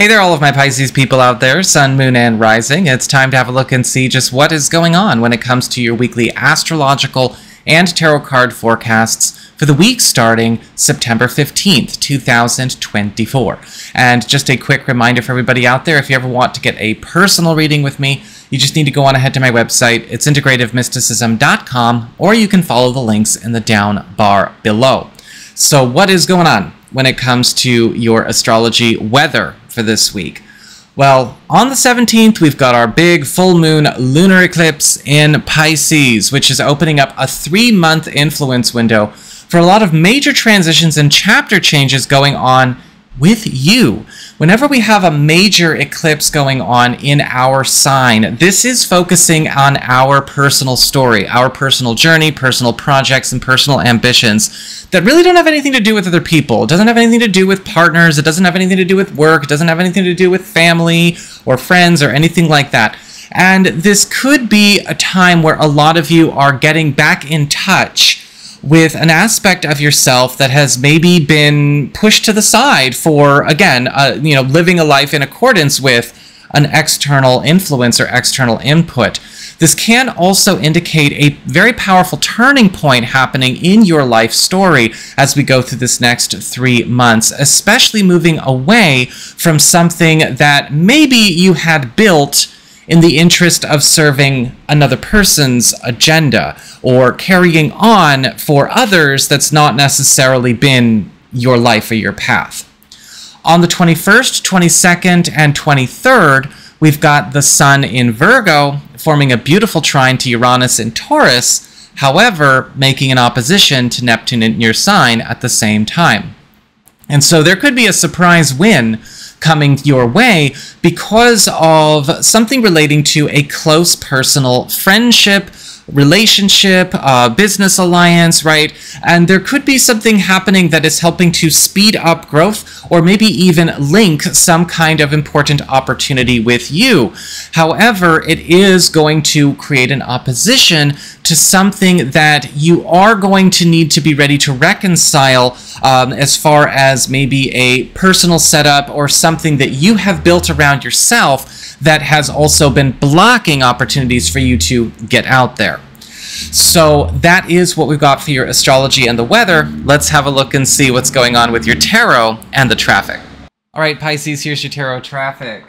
Hey there, all of my Pisces people out there, Sun, Moon, and Rising. It's time to have a look and see just what is going on when it comes to your weekly astrological and tarot card forecasts for the week starting September 15th, 2024. And just a quick reminder for everybody out there, if you ever want to get a personal reading with me, you just need to go on ahead to my website. It's integrativemysticism.com, or you can follow the links in the down bar below. So what is going on when it comes to your astrology weather for this week? Well, on the 17th, we've got our big full moon lunar eclipse in Pisces, which is opening up a 3-month influence window for a lot of major transitions and chapter changes going on with you. Whenever we have a major eclipse going on in our sign, this is focusing on our personal story, our personal journey, personal projects, and personal ambitions that really don't have anything to do with other people. It doesn't have anything to do with partners. It doesn't have anything to do with work. It doesn't have anything to do with family or friends or anything like that. And this could be a time where a lot of you are getting back in touch with an aspect of yourself that has maybe been pushed to the side for, again, living a life in accordance with an external influence or external input. This can also indicate a very powerful turning point happening in your life story as we go through this next 3 months, especially moving away from something that maybe you had built in the interest of serving another person's agenda or carrying on for others that's not necessarily been your life or your path. On the 21st, 22nd, and 23rd, we've got the Sun in Virgo forming a beautiful trine to Uranus in Taurus, however, making an opposition to Neptune in your sign at the same time. And so there could be a surprise win coming your way because of something relating to a close personal friendship, relationship, business alliance, right? And there could be something happening that is helping to speed up growth or maybe even link some kind of important opportunity with you. However, it is going to create an opposition to something that you are going to need to be ready to reconcile as far as maybe a personal setup or something that you have built around yourself that has also been blocking opportunities for you to get out there. So that is what we've got for your astrology and the weather. Let's have a look and see what's going on with your tarot and the traffic. All right, Pisces, here's your tarot traffic.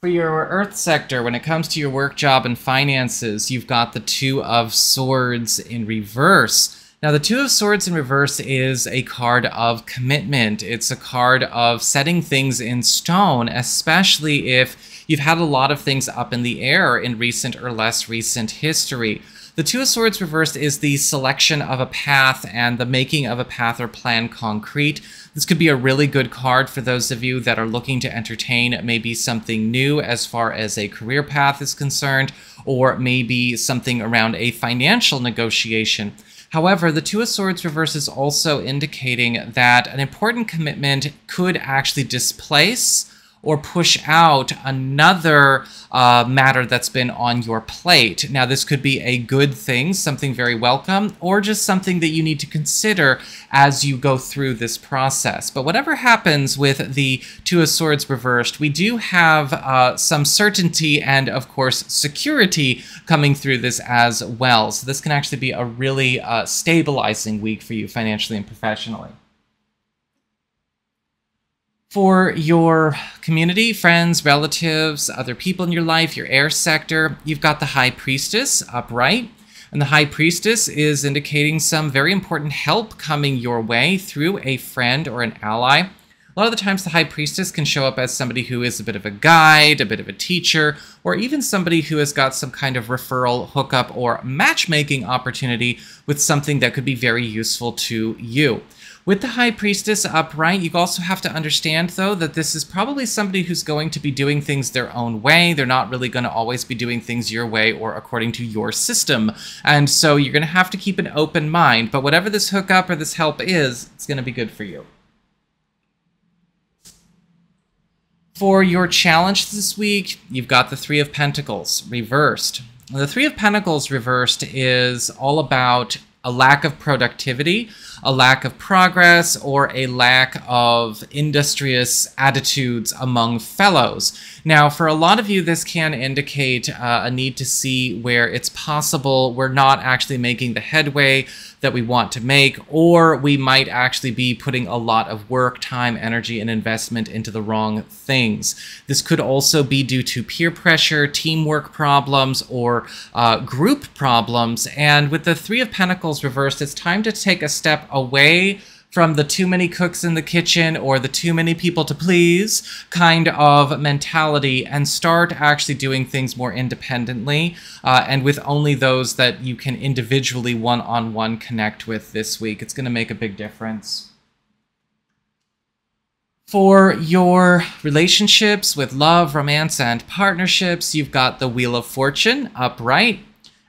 For your earth sector, when it comes to your work, job, and finances, you've got the Two of Swords in reverse. Now, the Two of Swords in reverse is a card of commitment. It's a card of setting things in stone, especially if you've had a lot of things up in the air in recent or less recent history. The Two of Swords reversed is the selection of a path and the making of a path or plan concrete. This could be a really good card for those of you that are looking to entertain maybe something new as far as a career path is concerned, or maybe something around a financial negotiation. However, the Two of Swords reverse is also indicating that an important commitment could actually displace or push out another matter that's been on your plate. Now, this could be a good thing, something very welcome, or just something that you need to consider as you go through this process. But whatever happens with the Two of Swords reversed, we do have some certainty and, of course, security coming through this as well. So this can actually be a really stabilizing week for you financially and professionally. For your community, friends, relatives, other people in your life, your air sector, you've got the High Priestess upright. And the High Priestess is indicating some very important help coming your way through a friend or an ally. A lot of the times the High Priestess can show up as somebody who is a bit of a guide, a bit of a teacher, or even somebody who has got some kind of referral, hookup, or matchmaking opportunity with something that could be very useful to you. With the High Priestess upright, you also have to understand, though, that this is probably somebody who's going to be doing things their own way. They're not really going to always be doing things your way or according to your system. And so you're going to have to keep an open mind. But whatever this hookup or this help is, it's going to be good for you. For your challenge this week, you've got the Three of Pentacles reversed. The Three of Pentacles reversed is all about a lack of productivity, a lack of progress, or a lack of industrious attitudes among fellows. Now, for a lot of you, this can indicate a need to see where it's possible we're not actually making the headway that we want to make, or we might actually be putting a lot of work, time, energy, and investment into the wrong things. This could also be due to peer pressure, teamwork problems, or group problems. And with the Three of Pentacles reversed, it's time to take a step away from the too many cooks in the kitchen or the too many people to please kind of mentality and start actually doing things more independently and with only those that you can individually one-on-one connect with this week. It's going to make a big difference. For your relationships with love, romance, and partnerships, you've got the Wheel of Fortune upright.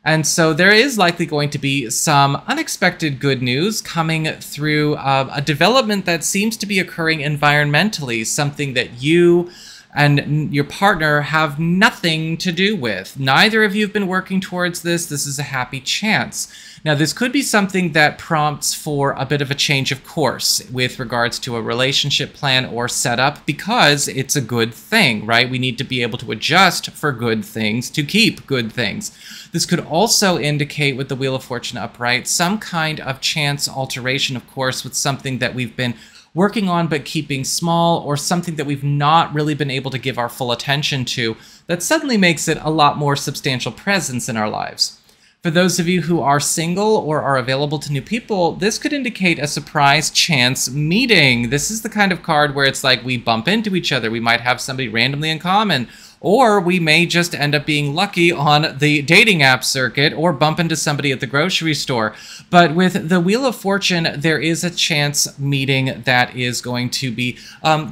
And so there is likely going to be some unexpected good news coming through a development that seems to be occurring environmentally, something that you and your partner have nothing to do with. Neither of you have been working towards this. This is a happy chance. Now, this could be something that prompts for a bit of a change of course with regards to a relationship plan or setup, because it's a good thing, right? We need to be able to adjust for good things to keep good things. This could also indicate, with the Wheel of Fortune upright, some kind of chance alteration, of course, with something that we've been working on but keeping small, or something that we've not really been able to give our full attention to, that suddenly makes it a lot more substantial presence in our lives. For those of you who are single or are available to new people, this could indicate a surprise chance meeting. This is the kind of card where it's like we bump into each other. We might have somebody randomly in common, or we may just end up being lucky on the dating app circuit or bump into somebody at the grocery store. But with the Wheel of Fortune, there is a chance meeting that is going to be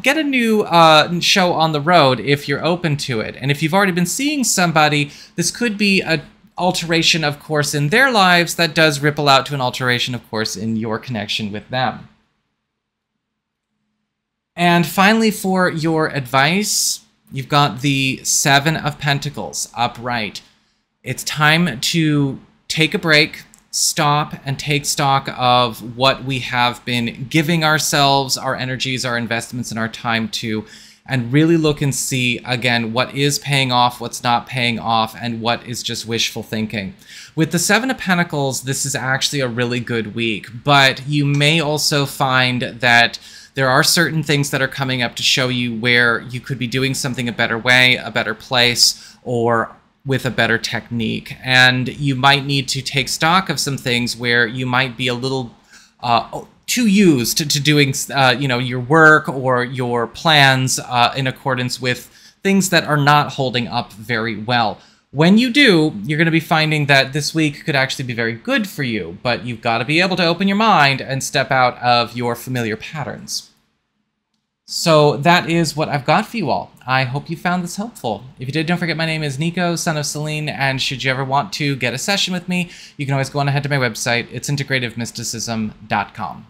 get a new show on the road if you're open to it. And if you've already been seeing somebody, this could be a alteration, of course, in their lives that does ripple out to an alteration, of course, in your connection with them. And finally, for your advice, you've got the Seven of Pentacles upright. It's time to take a break, stop, and take stock of what we have been giving ourselves, our energies, our investments, and our time to, and really look and see, again, what is paying off, what's not paying off, and what is just wishful thinking. With the Seven of Pentacles, this is actually a really good week, but you may also find that there are certain things that are coming up to show you where you could be doing something a better way, a better place, or with a better technique. And you might need to take stock of some things where you might be a little too used to doing your work or your plans in accordance with things that are not holding up very well. When you do, you're going to be finding that this week could actually be very good for you, but you've got to be able to open your mind and step out of your familiar patterns. So that is what I've got for you all. I hope you found this helpful. If you did, don't forget my name is Nico, son of Selene, and should you ever want to get a session with me, you can always go on ahead to my website. It's integrativemysticism.com.